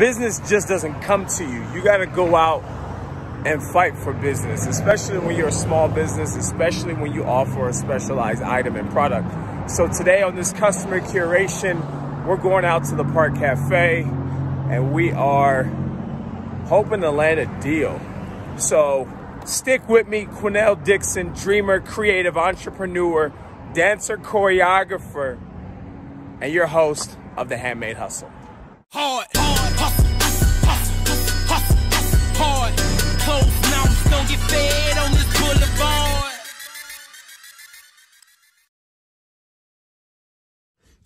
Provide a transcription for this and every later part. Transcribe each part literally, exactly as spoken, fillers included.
business just doesn't come to you. You got to go out and fight for business, especially when you're a small business, especially when you offer a specialized item and product. So today on this customer curation, we're going out to the Park Cafe and we are hoping to land a deal. So stick with me. Quinell Dixon, dreamer, creative, entrepreneur, dancer, choreographer, and your host of The Handmade Hustle. Hard, hard, hustle, hustle, hustle, hustle, hustle, hard, close, now I'm just gonna get fed on this boulevard.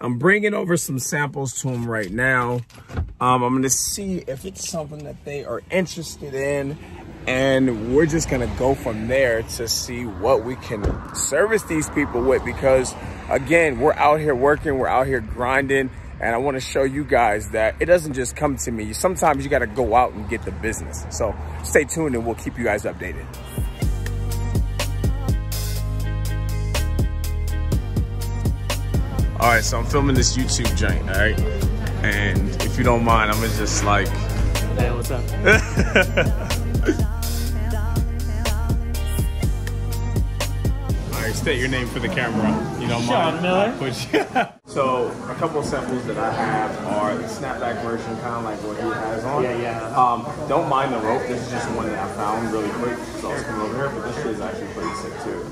I'm bringing over some samples to them right now. Um, I'm gonna see if it's something that they are interested in, and we're just gonna go from there to see what we can service these people with, because again, we're out here working, we're out here grinding, and I want to show you guys that it doesn't just come to me. Sometimes you got to go out and get the business. So stay tuned and we'll keep you guys updated. All right, so I'm filming this YouTube joint, all right? And if you don't mind, I'm going to just like... Hey, what's up? All right, state your name for the camera. You don't Sean mind? Sean Miller. So a couple of samples that I have are the snapback version, kind of like what he has on. Yeah, yeah. Um, don't mind the rope. This is just one that I found really quick. So I was coming over here, but this shit is actually pretty sick too.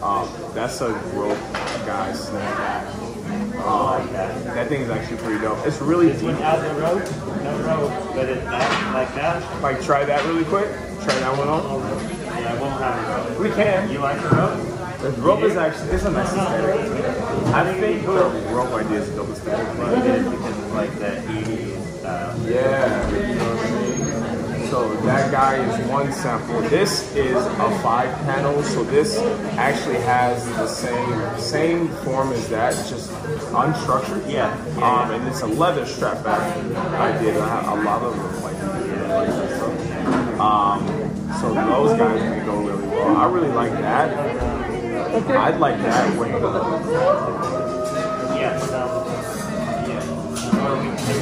Um, that's a rope guy snapback. Um, that thing is actually pretty dope. It's really deep. Without the rope, no rope, but it's not like that. Like try that really quick. Try that one on. Yeah, I won't have a rope. We can. You like the rope? The rope is actually, it's a nice aesthetic. I think the rope idea is dope aesthetic, but it is because it's like that eighties style. Yeah, you know what I mean? So that guy is one sample. This is a five panel, so this actually has the same same form as that, just unstructured. Yeah. Um, and it's a leather strap back idea that I have a lot of them like. So, um, so those guys can go really well. I really like that. I'd like that way. Yeah,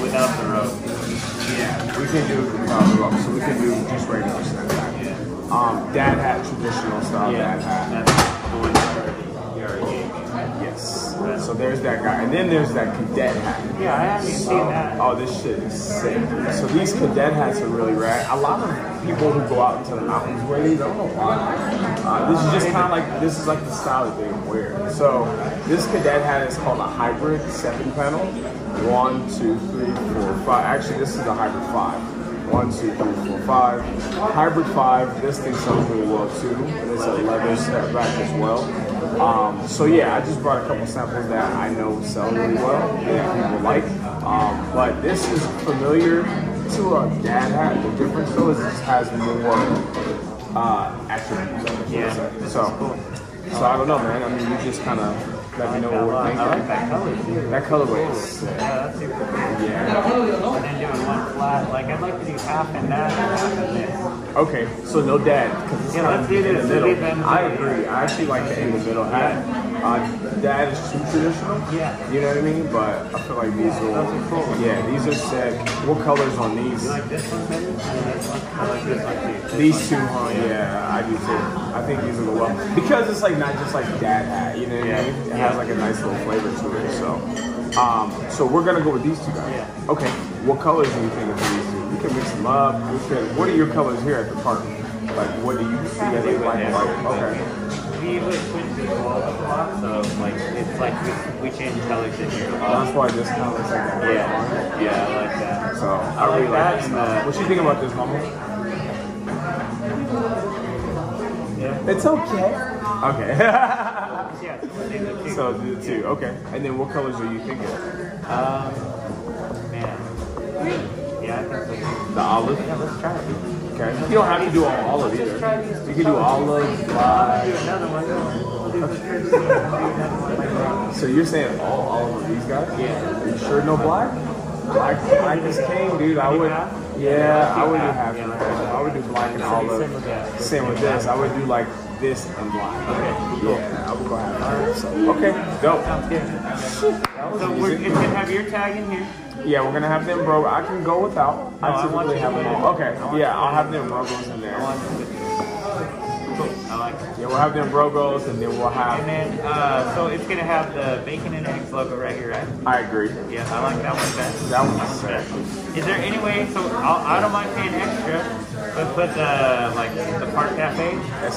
without the rope. Or we can do without the rope. Yeah, we can do without the rope. So we can do just regular stuff. Yeah. Um, dad hat, traditional style yeah, dad hat. That's the already gave me. Yes. So there's that guy. And then there's that cadet hat. Yeah, I haven't so, seen that. Oh, this shit is sick. So these cadet hats are really rad. A lot of people who go out into the mountains wear these. I don't know why. Uh, this is just kind of like, this is like the style that they wear. So this cadet hat is called a hybrid seven panel. One, two, three, four, five. Actually, this is a hybrid five. One, two, three, four, five. Hybrid five. This thing sells really well too. And it's a leather step back as well. Um, so yeah, I just brought a couple samples that I know sell really well and people like. Um, but this is familiar to a dad hat. The difference though is it just has more uh, attributes. Yeah. So, so I don't know, man. I mean, you just kind of let me know what we're thinking. I like that color too. That colorway is. Yeah, that's super cool. Yeah. And then doing one flat. Like I'd like to do half and that and half and this. Okay, so no dad. Yeah, let's do this. I agree. I actually like the in the middle hat. Uh, that is too traditional. Yeah. You know what I mean? But I feel like these are. Those are cool. Yeah, these are sick. What colors on these? You like this one, maybe? I like this one too. These two, huh? Yeah. yeah, I do too. I think these are the well. Because it's like not just like dad hat, you know what yeah. I mean? It yeah. has like a nice little flavor to it. So, um, so we're gonna go with these two guys. Yeah. Okay. What colors do you think of these two? We can mix them up. We can. What are your colors here at the park? Like, what do you see as a black and white? Okay. We would switch the wall a lot, so like it's like we, we change colors in here. Um, That's why this color looks like that. Yeah, yeah, I like that. So I, I really like that. Like what you think about this, Mama? Yeah, it's okay. Okay. yeah, so the two, yeah. okay. And then what colors are you thinking? Um, man, yeah, I think so. The olive. Yeah, let's try it. Okay. You don't have to do all olive either. You can do olive, black. So you're saying all olive of these guys? Yeah. Are you sure no black? Black, black is king, dude. I would. Yeah, I would do half. I would do black and olive. Same with this. I would do like this unlocked. Okay. Cool. Yeah, I'm glad. All right. So okay. Dope. Sounds good. Okay. So we're, it's gonna have your tag in here. Yeah, we're gonna have them bro. I can go without. No, I typically have them all. Okay. Yeah, I'll have them brogos in there. I want them with you. Cool. I like it. Yeah, we'll have them brogos, and then we'll have. And then, uh, so it's gonna have the bacon and eggs logo right here, right? I agree. Yeah, I like that one best. That one's best. Is there any way? So I'll, I don't mind paying extra. Let's put the, like, the Park Cafe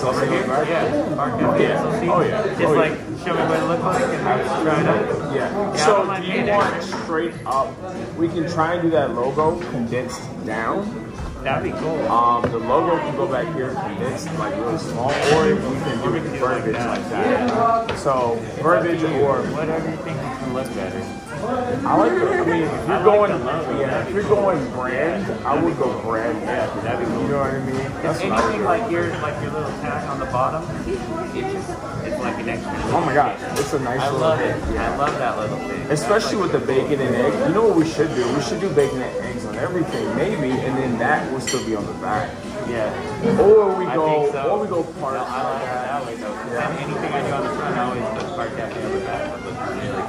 over here. Yeah, Park Cafe, yeah. S L C. Oh, yeah. Just, oh, like, yeah. show me what it looks like and have it try it out. Yeah. yeah so, do you want extra. straight up? We can try and do that logo condensed down. That'd be cool. Um, the logo can go back here condensed, like, really small, or we can do it verbiage like that. Yeah. So, verbiage or whatever you think can look better. I like the, I mean, if you're like going, yeah, if you're going brand, yeah, I would go brand. Yeah, that'd be cool. You know what I mean? That's anything like your, like your little tag on the bottom, it's just, it's like an extra. Oh my gosh, it's a nice I little love thing. It. Yeah. I love that little thing. Especially like with the bacon cool. and egg. You know what we should do? We should do bacon and eggs on everything, maybe, and then that will still be on the back. Yeah. Or we go, I so. or we go part. No, I like it that way though. Yeah. And anything I do on the front, I always put part cafe on the back.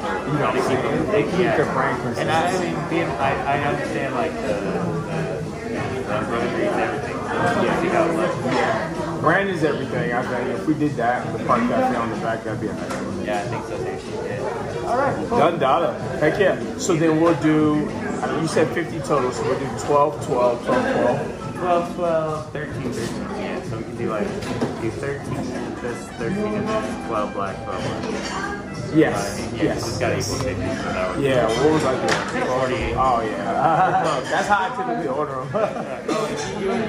You know, keep them, they keep yeah. their brand consistent. And I, I mean, being, I, I understand like the, the, the rotaries and everything. So yeah, see how it looks. Yeah. Brand is everything. I think if we did that, the Park Cafe on the back, that'd be a nice one. Yeah, I think so. Yeah. All right. Cool. Done, data. Heck yeah. So then we'll do. I mean, you said fifty total, so we'll do twelve, twelve, twelve, twelve. twelve, twelve, thirteen, thirteen. Yeah. So we can do like do thirteen, this thirteen, and then twelve black, twelve black. Yes. Uh, yeah, yes. Just got equal fifty, so that was yeah. What was I doing? forty-eight. Oh yeah. That's how I typically order them.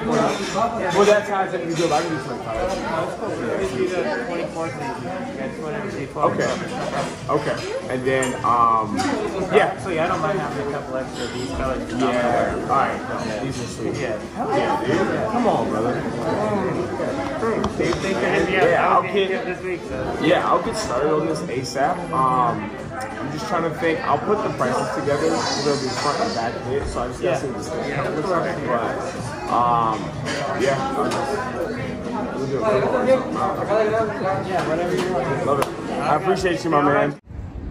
Well, that's how I typically do it. I can do twenty-five. Okay. Okay. And then um. Yeah. Actually, I don't mind having a couple extra. These colors. Yeah. All right. These are sweet. Yeah. Yeah, dude. Come on, brother. Yeah. I'll get this week. Yeah, I'll get started on this ASAP. Um, I'm just trying to think. I'll put the prices together. We're gonna do front and back bit, so I just gotta see what this thing looks like. Um, yeah, we'll do it. Love it. I appreciate you, my man.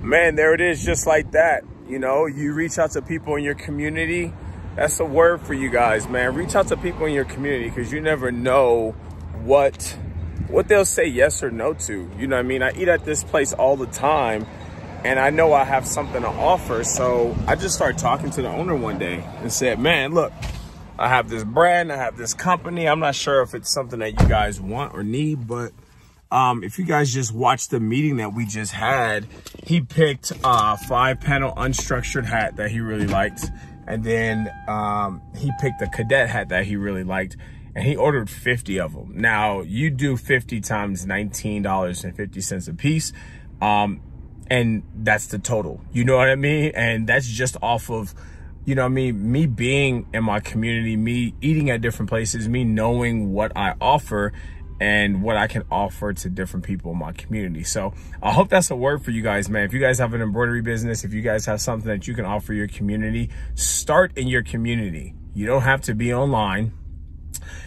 Man, there it is, just like that. You know, you reach out to people in your community. That's a word for you guys, man. Reach out to people in your community because you never know what. what they'll say yes or no to, you know what I mean? I eat at this place all the time and I know I have something to offer. So I just started talking to the owner one day and said, man, look, I have this brand, I have this company. I'm not sure if it's something that you guys want or need, but um, if you guys just watched the meeting that we just had, he picked a five panel unstructured hat that he really liked. And then um, he picked a cadet hat that he really liked. And he ordered fifty of them. Now, you do fifty times nineteen dollars and fifty cents a piece. Um, and that's the total. You know what I mean? And that's just off of, you know what I mean, me being in my community, me eating at different places, me knowing what I offer and what I can offer to different people in my community. So I hope that's a word for you guys, man. If you guys have an embroidery business, if you guys have something that you can offer your community, start in your community. You don't have to be online.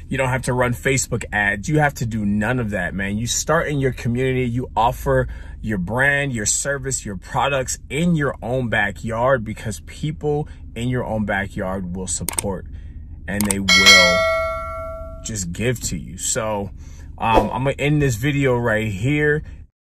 You don't have to run Facebook ads. You have to do none of that, man. You start in your community. You offer your brand, your service, your products in your own backyard because people in your own backyard will support and they will just give to you. So um, I'm going to end this video right here.